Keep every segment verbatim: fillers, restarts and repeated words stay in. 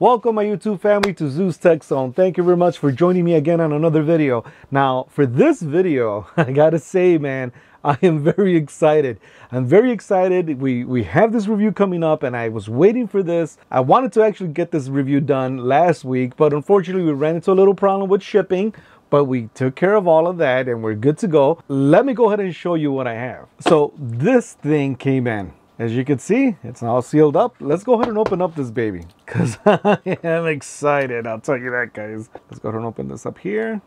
Welcome my YouTube family to Zeus Tech Zone. Thank you very much for joining me again on another video. Now for this video, I gotta say, man, I am very excited. I'm very excited. We, we have this review coming up and I was waiting for this. I wanted to actually get this review done last week, but unfortunately we ran into a little problem with shipping, but we took care of all of that and we're good to go. Let me go ahead and show you what I have. So this thing came in. As you can see, it's all sealed up. Let's go ahead and open up this baby because I am excited. I'll tell you that, guys. Let's go ahead and open this up here.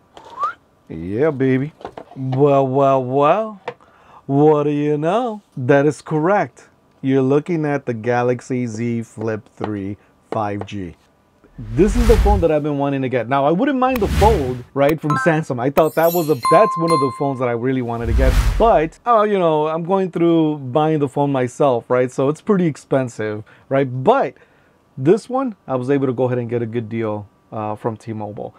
Yeah, baby. Well, well, well. What do you know? That is correct. You're looking at the Galaxy Z Flip three five G. This is the phone that I've been wanting to get. Now, I wouldn't mind the Fold, right, from Samsung. I thought that was a, that's one of the phones that I really wanted to get. But, oh, you know, I'm going through buying the phone myself, right? So it's pretty expensive, right? But this one, I was able to go ahead and get a good deal uh, from T-Mobile.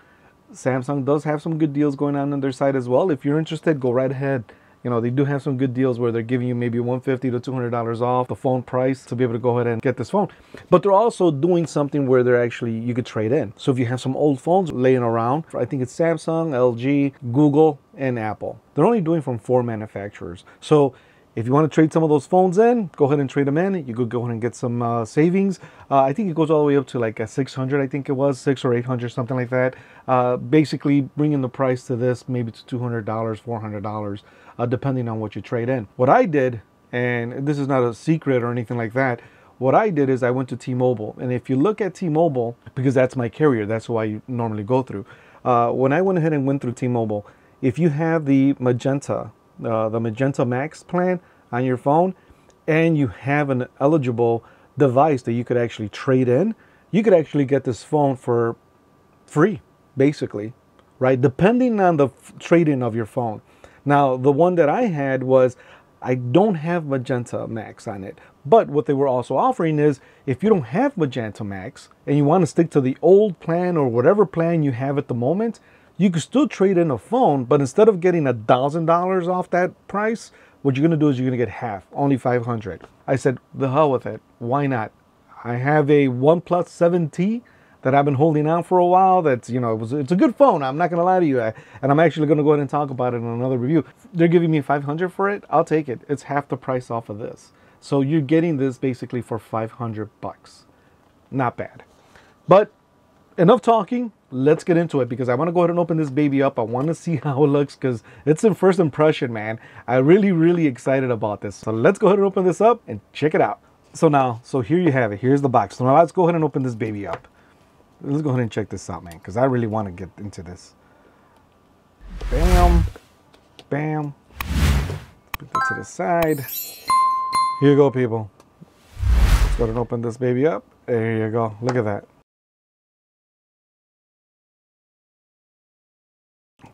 Samsung does have some good deals going on on their side as well. If you're interested, go right ahead. You know, they do have some good deals where they're giving you maybe one hundred fifty to two hundred dollars off the phone price to be able to go ahead and get this phone. But they're also doing something where they're actually, you could trade in. So if you have some old phones laying around, I think it's Samsung, L G, Google, and Apple. They're only doing from four manufacturers. So if you want to trade some of those phones in, go ahead and trade them in. You could go ahead and get some uh, savings. Uh, I think it goes all the way up to like a six hundred, I think it was, six or eight hundred, something like that. Uh, basically bringing the price to this maybe to two hundred, four hundred dollars, uh, depending on what you trade in. What I did, and this is not a secret or anything like that, what I did is I went to T-Mobile. And if you look at T-Mobile, because that's my carrier, that's who I normally go through. Uh, when I went ahead and went through T-Mobile, if you have the Magenta, Uh, the Magenta Max plan on your phone and you have an eligible device that you could actually trade in, you could actually get this phone for free, basically, right? Depending on the trade-in of your phone. Now, the one that I had was, I don't have Magenta Max on it, but what they were also offering is if you don't have Magenta Max and you want to stick to the old plan or whatever plan you have at the moment, you can still trade in a phone, but instead of getting a thousand dollars off that price, what you're gonna do is you're gonna get half, only five hundred. I said, the hell with it, why not? I have a OnePlus seven T that I've been holding on for a while. That's, you know, it was, it's a good phone, I'm not gonna lie to you. I, and I'm actually gonna go ahead and talk about it in another review. They're giving me five hundred for it, I'll take it. It's half the price off of this. So you're getting this basically for five hundred bucks. Not bad. But enough talking. Let's get into it because I want to go ahead and open this baby up. I want to see how it looks because it's a first impression, man. I'm really, really excited about this. So let's go ahead and open this up and check it out. So now, so here you have it. Here's the box. So now let's go ahead and open this baby up. Let's go ahead and check this out, man, because I really want to get into this. Bam. Bam. Put that to the side. Here you go, people. Let's go ahead and open this baby up. There you go. Look at that.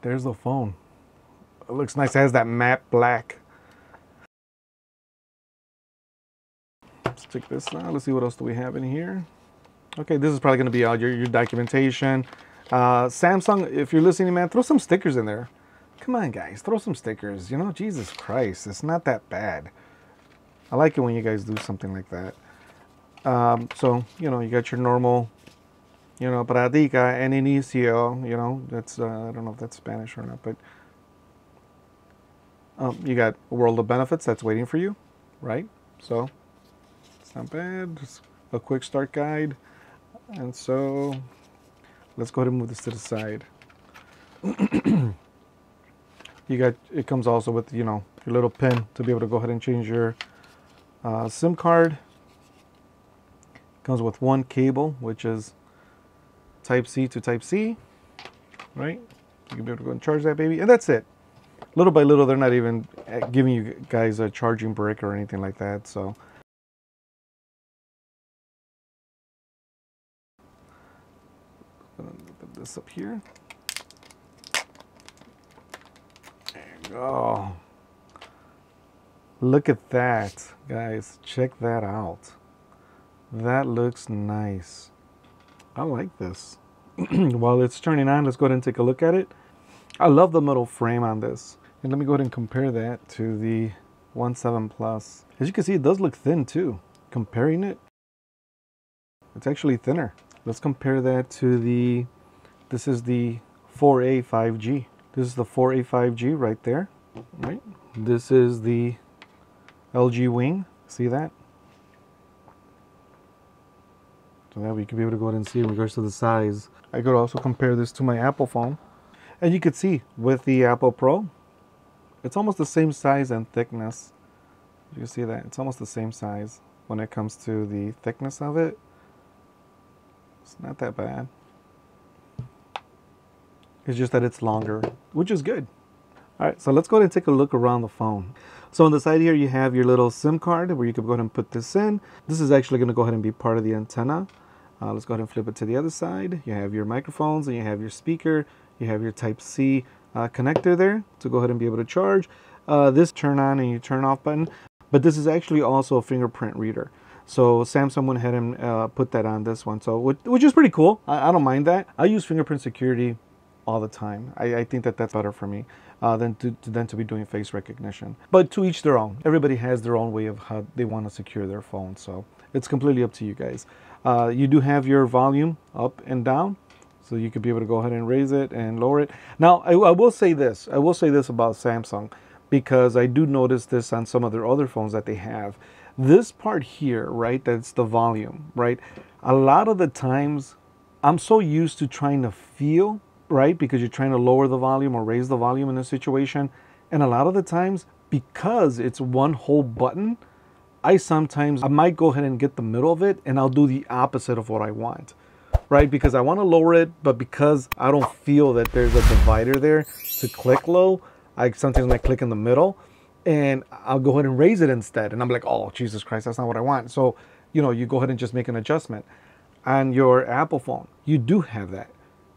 There's the phone. It looks nice. It has that matte black. Let's check this out. Let's see what else do we have in here. Okay, this is probably going to be all your, your documentation. Uh, Samsung, if you're listening, man, throw some stickers in there. Come on, guys. Throw some stickers. You know, Jesus Christ. It's not that bad. I like it when you guys do something like that. Um, so, you know, you got your normal... You know, Pradica and Inicio, you know, that's, uh, I don't know if that's Spanish or not, but um, you got a world of benefits that's waiting for you, right? So, it's not bad. Just a quick start guide. And so, let's go ahead and move this to the side. You got, it comes also with, you know, your little pin to be able to go ahead and change your uh, SIM card. Comes with one cable, which is Type-C to Type-C, right? You can be able to go and charge that baby, and that's it. Little by little, they're not even giving you guys a charging brick or anything like that, so. Put this up here. There you go. Look at that, guys. Check that out. That looks nice. I like this. While it's turning on, let's go ahead and take a look at it. I love the metal frame on this. And let me go ahead and compare that to the one seven Plus. As you can see, it does look thin too. Comparing it, it's actually thinner. Let's compare that to the, this is the four A five G. This is the four A five G right there, right? This is the L G Wing. See that? So now we can be able to go ahead and see in regards to the size. I could also compare this to my Apple phone. And you could see with the Apple Pro, it's almost the same size and thickness. You can see that it's almost the same size when it comes to the thickness of it. It's not that bad. It's just that it's longer, which is good. All right, so let's go ahead and take a look around the phone. So on the side here, you have your little SIM card where you can go ahead and put this in. This is actually going to go ahead and be part of the antenna. Uh, let's go ahead and flip it to the other side. You have your microphones and you have your speaker. You have your Type C uh, connector there to go ahead and be able to charge. Uh, this turn on and you turn off button. But this is actually also a fingerprint reader. So Samsung went ahead and uh, put that on this one, so which, which is pretty cool. I, I don't mind that. I use fingerprint security all the time. I, I think that that's better for me uh, than, to, to, than to be doing face recognition. But to each their own. Everybody has their own way of how they want to secure their phone. So it's completely up to you guys. Uh, you do have your volume up and down. So you could be able to go ahead and raise it and lower it. Now, I, I will say this. I will say this about Samsung, because I do notice this on some of their other phones that they have. This part here, right, that's the volume, right? A lot of the times, I'm so used to trying to feel, right, because you're trying to lower the volume or raise the volume in a situation. And a lot of the times, because it's one whole button, I sometimes, I might go ahead and get the middle of it and I'll do the opposite of what I want, right? Because I want to lower it, but because I don't feel that there's a divider there to click low, I sometimes might click in the middle and I'll go ahead and raise it instead. And I'm like, oh, Jesus Christ, that's not what I want. So, you know, you go ahead and just make an adjustment. On your Apple phone, you do have that.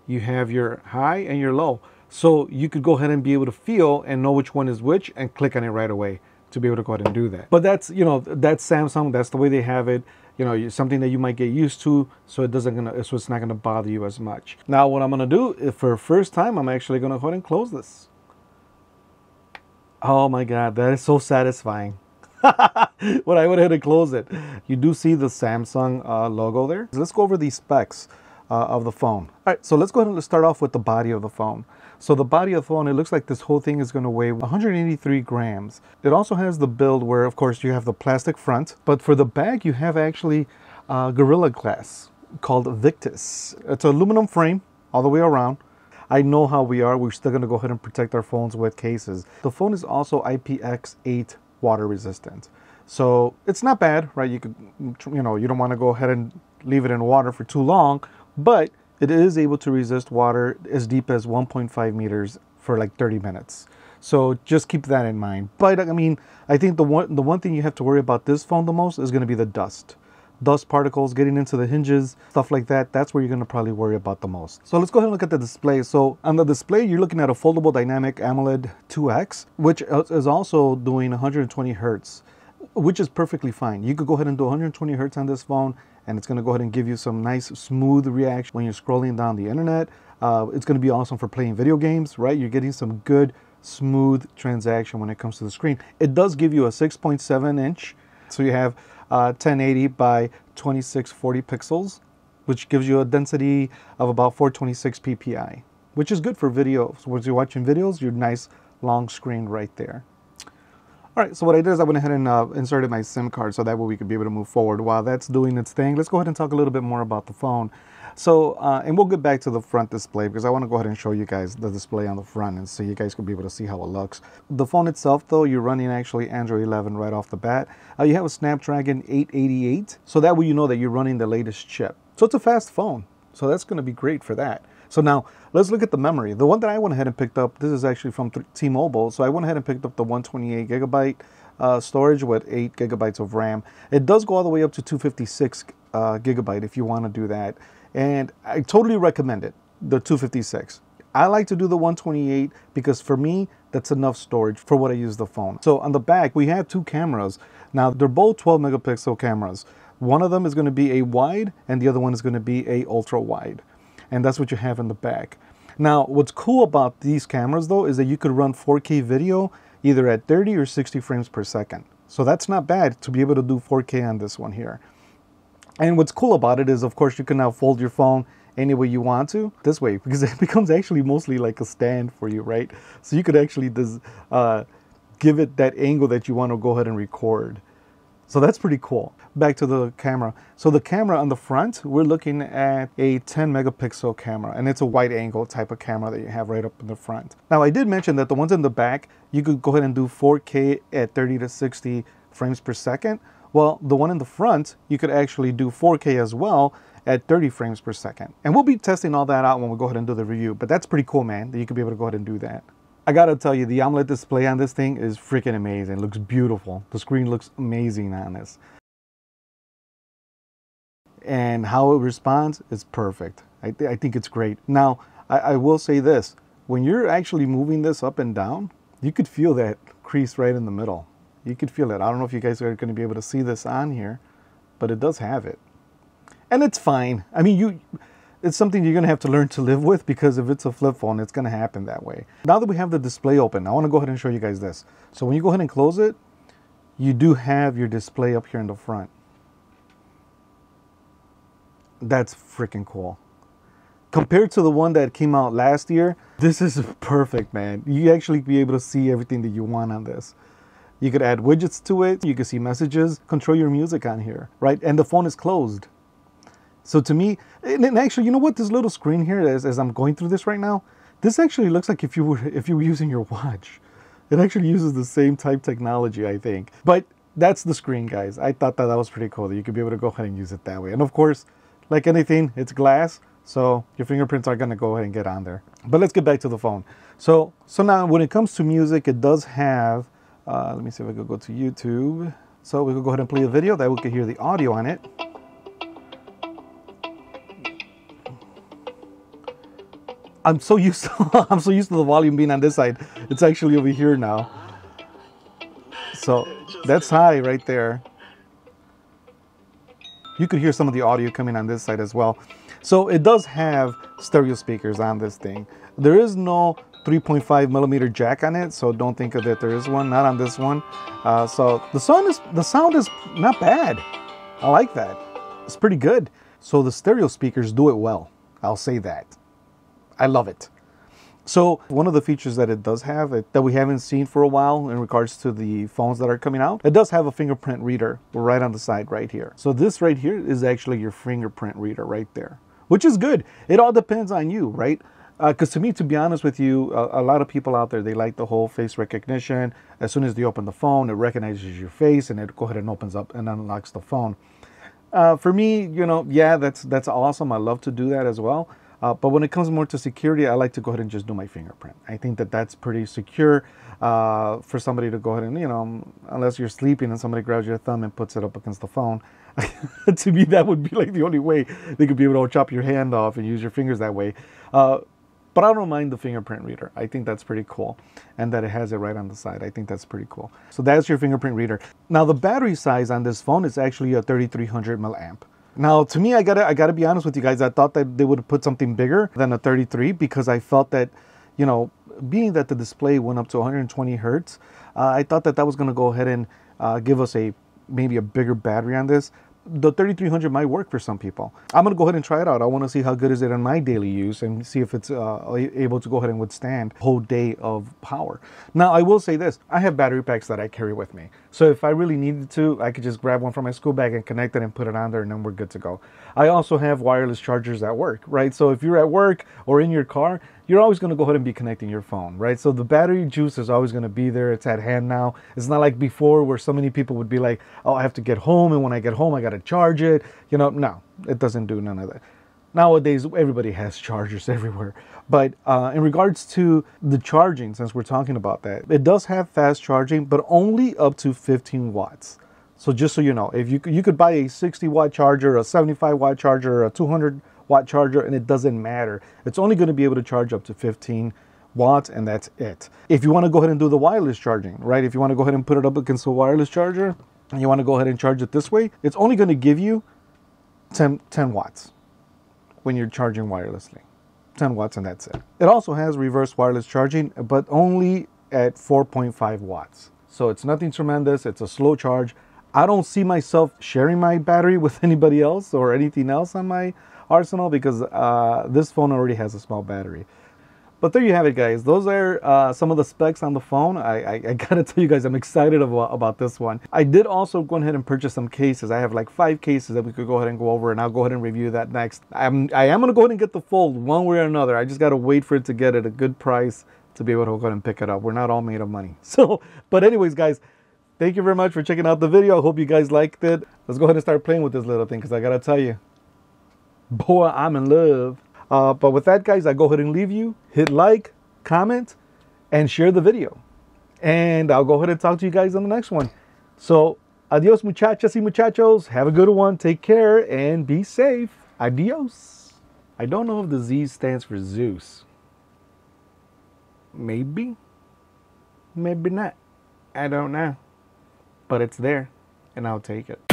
You have your high and your low. So you could go ahead and be able to feel and know which one is which and click on it right away to be able to go ahead and do that. But that's, you know, that's Samsung. That's the way they have it. You know, something that you might get used to, so it doesn't gonna, so it's not gonna bother you as much. Now, what I'm gonna do if for first time, I'm actually gonna go ahead and close this. Oh my God, that is so satisfying. When I went ahead and closed it, you do see the Samsung uh, logo there. So let's go over the specs uh, of the phone. All right, so let's go ahead and start off with the body of the phone. So the body of the phone, it looks like this whole thing is going to weigh one hundred eighty-three grams. It also has the build where, of course, you have the plastic front, but for the back, you have actually uh, Gorilla Glass called Victus. It's an aluminum frame all the way around. I know how we are. We're still going to go ahead and protect our phones with cases. The phone is also I P X eight water resistant. So it's not bad, right? You could, you know, you don't want to go ahead and leave it in water for too long, but it is able to resist water as deep as one point five meters for like thirty minutes. So just keep that in mind. But I mean, I think the one, the one thing you have to worry about this phone the most is going to be the dust. Dust particles getting into the hinges, stuff like that. That's where you're going to probably worry about the most. So let's go ahead and look at the display. So on the display, you're looking at a foldable dynamic AMOLED two X, which is also doing one hundred twenty hertz, which is perfectly fine. You could go ahead and do one hundred twenty hertz on this phone, and it's going to go ahead and give you some nice smooth reaction when you're scrolling down the internet. Uh, it's going to be awesome for playing video games, right? You're getting some good smooth transaction when it comes to the screen. It does give you a six point seven inch, so you have uh, ten eighty by twenty-six forty pixels, which gives you a density of about four twenty-six P P I, which is good for video. So once you're watching videos, your nice long screen right there. All right, so what I did is I went ahead and uh, inserted my SIM card so that way we could be able to move forward. While that's doing its thing, let's go ahead and talk a little bit more about the phone. So, uh, and we'll get back to the front display because I want to go ahead and show you guys the display on the front and so you guys can be able to see how it looks. The phone itself though, you're running actually Android eleven right off the bat. Uh, you have a Snapdragon eight eighty-eight, so that way you know that you're running the latest chip. So it's a fast phone, so that's going to be great for that. So now let's look at the memory. The one that I went ahead and picked up, this is actually from T-Mobile. So I went ahead and picked up the one twenty-eight gigabyte uh, storage with eight gigabytes of RAM. It does go all the way up to two fifty-six uh, gigabyte if you want to do that. And I totally recommend it, the two fifty-six. I like to do the one twenty-eight because for me, that's enough storage for what I use the phone. So on the back, we have two cameras. Now they're both twelve megapixel cameras. One of them is going to be a wide and the other one is going to be a ultra wide. And that's what you have in the back. Now, what's cool about these cameras though, is that you could run four K video either at thirty or sixty frames per second. So that's not bad to be able to do four K on this one here. And what's cool about it is, of course, you can now fold your phone any way you want to this way, because it becomes actually mostly like a stand for you, right? So you could actually just uh, give it that angle that you want to go ahead and record. So that's pretty cool. Back to the camera. So the camera on the front, we're looking at a ten megapixel camera, and it's a wide angle type of camera that you have right up in the front. Now I did mention that the ones in the back, you could go ahead and do four K at thirty to sixty frames per second. Well, the one in the front, you could actually do four K as well at thirty frames per second. And we'll be testing all that out when we go ahead and do the review, but that's pretty cool, man, that you could be able to go ahead and do that. I gotta tell you, the AMOLED display on this thing is freaking amazing. It looks beautiful. The screen looks amazing on this. And how it responds is perfect. I, th I think it's great. Now, I, I will say this. When you're actually moving this up and down, you could feel that crease right in the middle. You could feel it. I don't know if you guys are gonna be able to see this on here, but it does have it. And it's fine. I mean, you... it's something you're gonna have to learn to live with, because if it's a flip phone, it's gonna happen that way. Now that we have the display open, I wanna go ahead and show you guys this. So when you go ahead and close it, you do have your display up here in the front. That's freaking cool. Compared to the one that came out last year, this is perfect, man. You actually be able to see everything that you want on this. You could add widgets to it, you can see messages, control your music on here, right? And the phone is closed. So to me, and actually, you know what, this little screen here, as, as I'm going through this right now, this actually looks like if you were if you were using your watch. It actually uses the same type technology, I think. But that's the screen, guys. I thought that that was pretty cool, that you could be able to go ahead and use it that way. And of course, like anything, it's glass, so your fingerprints are gonna go ahead and get on there. But let's get back to the phone. So, so now when it comes to music, it does have, uh, let me see if I could go to YouTube. So we could go ahead and play a video, that we could hear the audio on it. I'm so used to I'm so used to the volume being on this side. It's actually over here now. So that's high right there. You could hear some of the audio coming on this side as well. So it does have stereo speakers on this thing. There is no three point five millimeter jack on it, so don't think of that there is one. Not on this one. Uh, so the sound is the sound is not bad. I like that. It's pretty good. So the stereo speakers do it well. I'll say that. I love it. So one of the features that it does have that we haven't seen for a while in regards to the phones that are coming out, it does have a fingerprint reader right on the side right here. So this right here is actually your fingerprint reader right there, which is good. It all depends on you, right? Because uh, to me, to be honest with you, a, a lot of people out there, they like the whole face recognition. As soon as they open the phone, it recognizes your face and it go ahead and opens up and unlocks the phone. Uh, for me, you know, yeah, that's, that's awesome. I love to do that as well. Uh, but when it comes more to security, I like to go ahead and just do my fingerprint. I think that that's pretty secure uh, for somebody to go ahead and, you know, unless you're sleeping and somebody grabs your thumb and puts it up against the phone. To me, that would be like the only way they could be able to chop your hand off and use your fingers that way. Uh, but I don't mind the fingerprint reader. I think that's pretty cool. And that it has it right on the side. I think that's pretty cool. So that's your fingerprint reader. Now, the battery size on this phone is actually a thirty-three hundred milliamp. Now, to me, I gotta, I gotta be honest with you guys. I thought that they would put something bigger than a thirty-three, because I felt that, you know, being that the display went up to one hundred twenty hertz, uh, I thought that that was gonna go ahead and uh, give us a maybe a bigger battery on this. The thirty-three hundred might work for some people. I'm gonna go ahead and try it out. I wanna see how good is it in my daily use and see if it's uh, able to go ahead and withstand a whole day of power. Now, I will say this, I have battery packs that I carry with me. So if I really needed to, I could just grab one from my school bag and connect it and put it on there, and then we're good to go. I also have wireless chargers at work, right? So if you're at work or in your car, you're always gonna go ahead and be connecting your phone, right? So the battery juice is always gonna be there. It's at hand now. It's not like before where so many people would be like, oh, I have to get home, and when I get home, I gotta charge it. You know, no, it doesn't do none of that. Nowadays, everybody has chargers everywhere. But uh, in regards to the charging, since we're talking about that, it does have fast charging, but only up to fifteen watts. So just so you know, if you, you could buy a sixty watt charger, a seventy-five watt charger, a two hundred watt charger, and it doesn't matter. It's only going to be able to charge up to fifteen watts, and that's it. If you want to go ahead and do the wireless charging, right? If you want to go ahead and put it up against a wireless charger and you want to go ahead and charge it this way, it's only going to give you ten watts when you're charging wirelessly. ten watts, and that's it. It also has reverse wireless charging, but only at four point five watts. So it's nothing tremendous. It's a slow charge. I don't see myself sharing my battery with anybody else or anything else on my arsenal, because uh, this phone already has a small battery. But there you have it, guys. Those are uh, some of the specs on the phone. I, I, I gotta tell you guys, I'm excited about, about this one. I did also go ahead and purchase some cases. I have like five cases that we could go ahead and go over, and I'll go ahead and review that next. I'm, I am gonna go ahead and get the Fold one way or another. I just gotta wait for it to get at a good price to be able to go ahead and pick it up. We're not all made of money. So, but anyways, guys, thank you very much for checking out the video. I hope you guys liked it. Let's go ahead and start playing with this little thing, because I gotta tell you, boy, I'm in love. Uh, but with that, guys, I go ahead and leave you. Hit like, comment, and share the video. And I'll go ahead and talk to you guys on the next one. So, adios, muchachas y muchachos. Have a good one. Take care and be safe. Adios. I don't know if the Z stands for Zeus. Maybe. Maybe not. I don't know. But it's there, and I'll take it.